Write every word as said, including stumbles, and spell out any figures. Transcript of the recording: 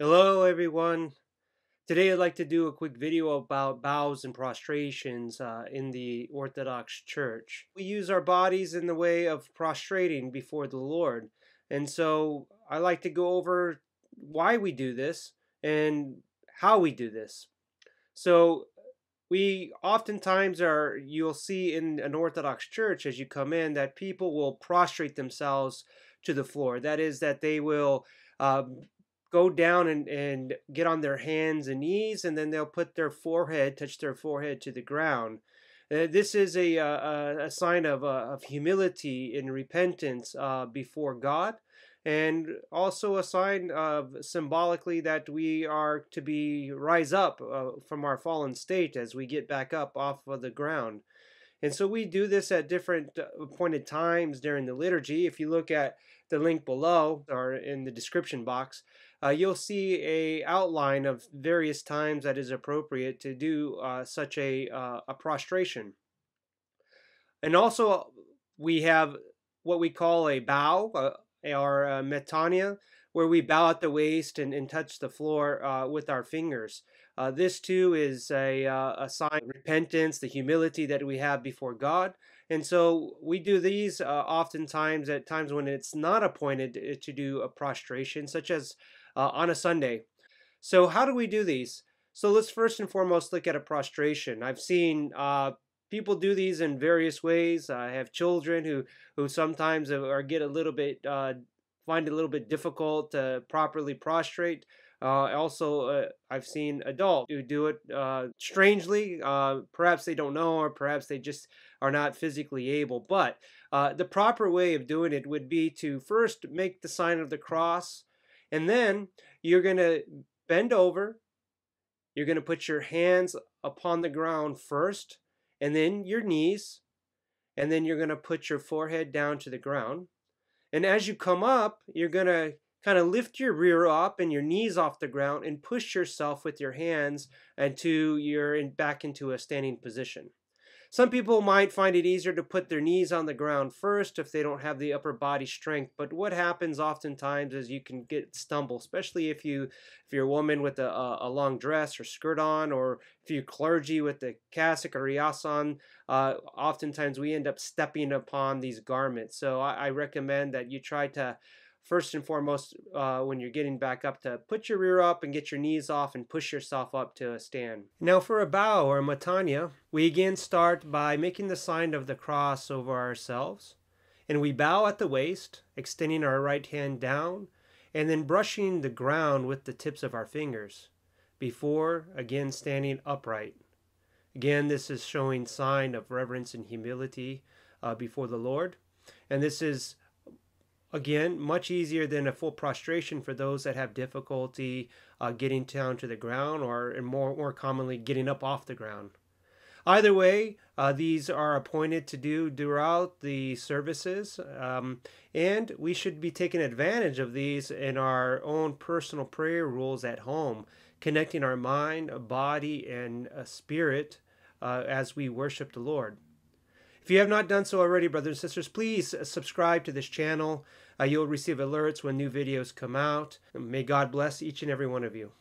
Hello everyone. Today I'd like to do a quick video about bows and prostrations uh, in the Orthodox Church. We use our bodies in the way of prostrating before the Lord, and so I like to go over why we do this and how we do this. So we oftentimes are, you'll see in an Orthodox church as you come in, that people will prostrate themselves to the floor. That is, that they will uh, go down and, and get on their hands and knees, and then they'll put their forehead, touch their forehead to the ground. Uh, this is a, a, a sign of, uh, of humility and repentance uh, before God, and also a sign of symbolically that we are to be rise up uh, from our fallen state as we get back up off of the ground. And so we do this at different appointed times during the liturgy. If you look at the link below or in the description box, uh, you'll see a outline of various times that is appropriate to do uh, such a, uh, a prostration. And also we have what we call a bow, uh, or uh, metania, where we bow at the waist and, and touch the floor uh, with our fingers. Uh, this too is a, uh, a sign of repentance, the humility that we have before God. And so we do these uh, oftentimes at times when it's not appointed to do a prostration, such as uh, on a Sunday. So how do we do these? So let's first and foremost look at a prostration. I've seen uh, people do these in various ways. I have children who, who sometimes are get a little bit uh, find it a little bit difficult to properly prostrate. Uh, also, uh, I've seen adults who do it uh, strangely. Uh, perhaps they don't know, or perhaps they just are not physically able. But uh, the proper way of doing it would be to first make the sign of the cross, and then you're going to bend over. You're going to put your hands upon the ground first, and then your knees, and then you're going to put your forehead down to the ground. And as you come up, you're going to kind of lift your rear up and your knees off the ground and push yourself with your hands until you're in, back into a standing position. Some people might find it easier to put their knees on the ground first if they don't have the upper body strength, but what happens oftentimes is you can get stumble, especially if, you, if you're a woman with a, a long dress or skirt on, or if you're clergy with the cassock or rias on, uh, oftentimes we end up stepping upon these garments. So I, I recommend that you try to first and foremost, uh, when you're getting back up, to put your rear up and get your knees off and push yourself up to a stand. Now for a bow or a metania, we again start by making the sign of the cross over ourselves. And we bow at the waist, extending our right hand down, and then brushing the ground with the tips of our fingers, before again standing upright. Again, this is showing sign of reverence and humility uh, before the Lord. And this is again, much easier than a full prostration for those that have difficulty uh, getting down to the ground, or and more, more commonly getting up off the ground. Either way, uh, these are appointed to do throughout the services, um, and we should be taking advantage of these in our own personal prayer rules at home, connecting our mind, body, and uh, spirit uh, as we worship the Lord. If you have not done so already, brothers and sisters, please subscribe to this channel. Uh, you'll receive alerts when new videos come out. May God bless each and every one of you.